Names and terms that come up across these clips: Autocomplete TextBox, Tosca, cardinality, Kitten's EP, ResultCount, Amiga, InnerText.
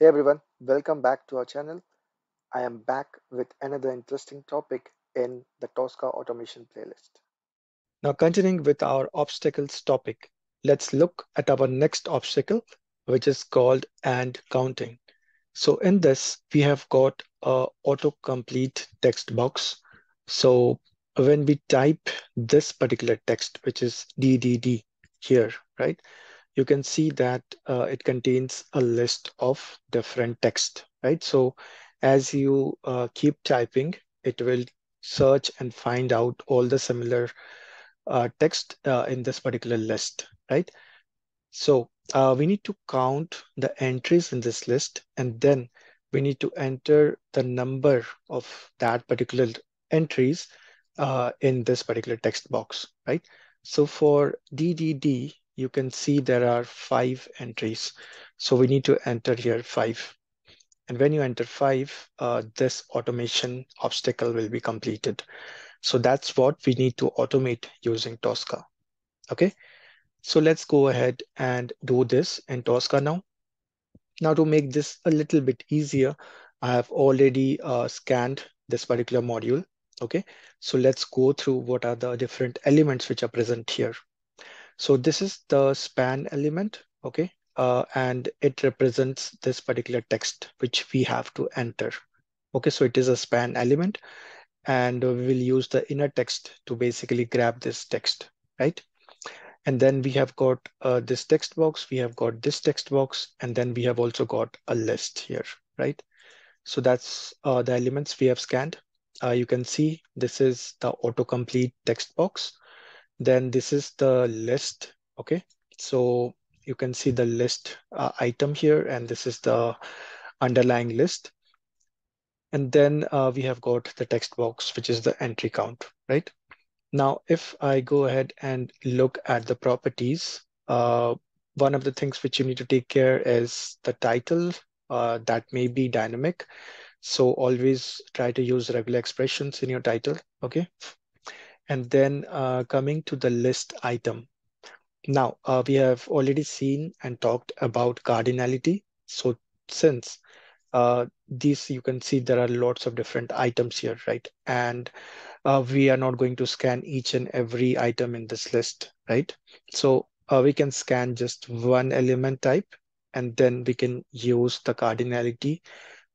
Hey everyone, welcome back to our channel. I am back with another interesting topic in the Tosca automation playlist. Now continuing with our obstacles topic, let's look at our next obstacle, which is called and counting. So in this, we have got an autocomplete text box. So when we type this particular text, which is DDD here, right? You can see that it contains a list of different text, right? So as you keep typing, it will search and find out all the similar text in this particular list, right? So we need to count the entries in this list, and then we need to enter the number of that particular entries in this particular text box, right? So for DDD, you can see there are 5 entries. So we need to enter here 5. And when you enter 5, this automation obstacle will be completed. So that's what we need to automate using Tosca. Okay, so let's go ahead and do this in Tosca now. Now to make this a little bit easier, I have already scanned this particular module. Okay, so let's go through what are the different elements which are present here. So this is the span element, okay? And it represents this particular text which we have to enter. Okay, so it is a span element, and we will use the inner text to basically grab this text, right? And then we have got this text box, we have got this text box, and then we have also got a list here, right? So that's the elements we have scanned. You can see this is the autocomplete text box. Then this is the list, okay? So you can see the list item here, and this is the underlying list. And then we have got the text box, which is the entry count, right? Now, if I go ahead and look at the properties, one of the things which you need to take care is the title that may be dynamic. So always try to use regular expressions in your title, okay? And then coming to the list item. Now, we have already seen and talked about cardinality. So since these, you can see there are lots of different items here, right? And we are not going to scan each and every item in this list, right? So we can scan just one element type, and then we can use the cardinality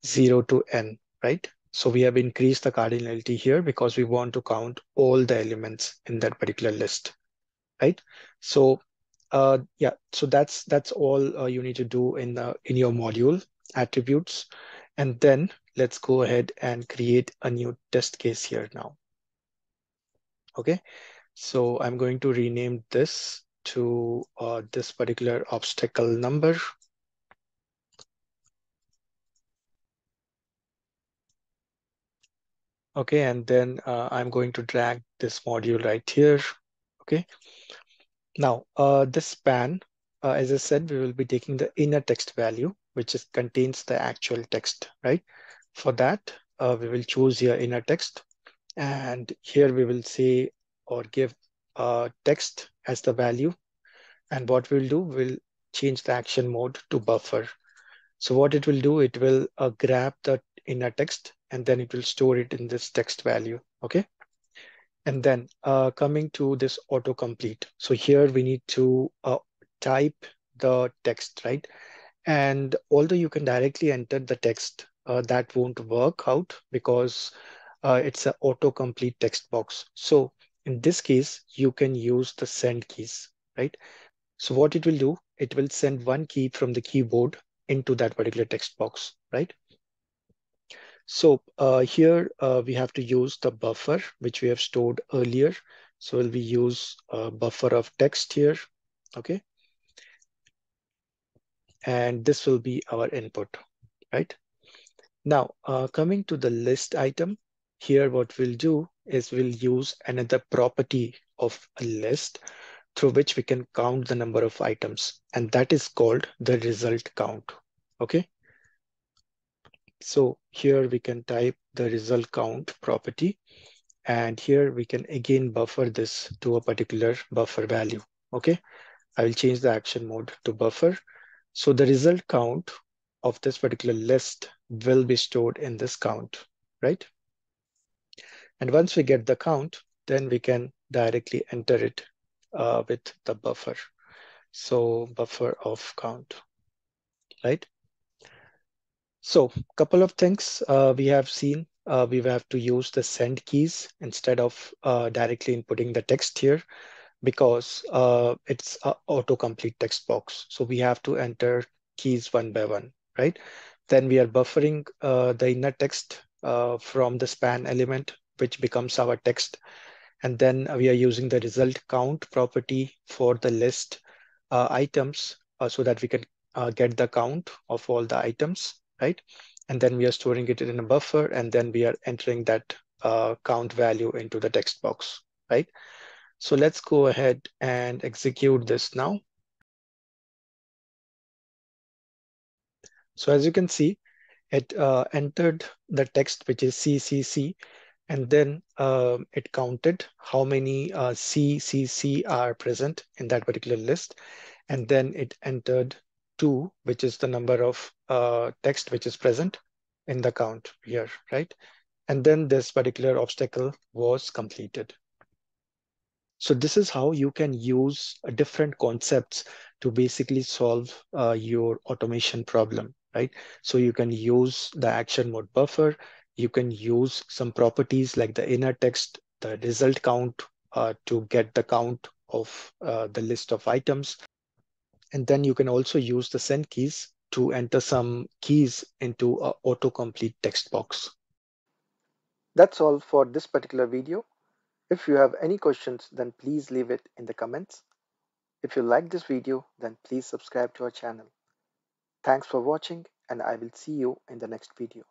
0 to n, right? So we have increased the cardinality here because we want to count all the elements in that particular list, right? So yeah, so that's all you need to do in the your module attributes. And then let's go ahead and create a new test case here now. Okay, so I'm going to rename this to this particular obstacle number. Okay, and then I'm going to drag this module right here. Okay, now this span, as I said, we will be taking the inner text value, which is contains the actual text, right? For that, we will choose here inner text, and here we will say or give text as the value. And what we'll do, we'll change the action mode to buffer. So what it will do, it will grab the inner text, and then it will store it in this text value, okay? And then coming to this autocomplete. So here we need to type the text, right? And although you can directly enter the text, that won't work out because it's an autocomplete text box. So in this case, you can use the send keys, right? So what it will do, it will send one key from the keyboard into that particular text box, right? So here we have to use the buffer, which we have stored earlier. So we'll use a buffer of text here, okay? And this will be our input, right? Now, coming to the list item, here what we'll do is we'll use another property of a list through which we can count the number of items, and that is called the result count, okay? So here we can type the result count property, and here we can again buffer this to a particular buffer value, okay? I will change the action mode to buffer. So the result count of this particular list will be stored in this count, right? And once we get the count, then we can directly enter it with the buffer. So buffer of count, right? So a couple of things we have seen. We have to use the send keys instead of directly inputting the text here, because it's an autocomplete text box. So we have to enter keys one by one, right? Then we are buffering the inner text from the span element, which becomes our text. And then we are using the result count property for the list items so that we can get the count of all the items, right? And then we are storing it in a buffer, and then we are entering that count value into the text box, right? So let's go ahead and execute this now. So as you can see, it entered the text, which is CCC, and then it counted how many CCC are present in that particular list. And then it entered 2, which is the number of text which is present in the count here, right? And then this particular obstacle was completed. So this is how you can use different concepts to basically solve your automation problem, right? So you can use the action mode buffer. You can use some properties like the inner text, the result count to get the count of the list of items. And then you can also use the send keys to enter some keys into an autocomplete text box. That's all for this particular video. If you have any questions, then please leave it in the comments. If you like this video, then please subscribe to our channel. Thanks for watching, and I will see you in the next video.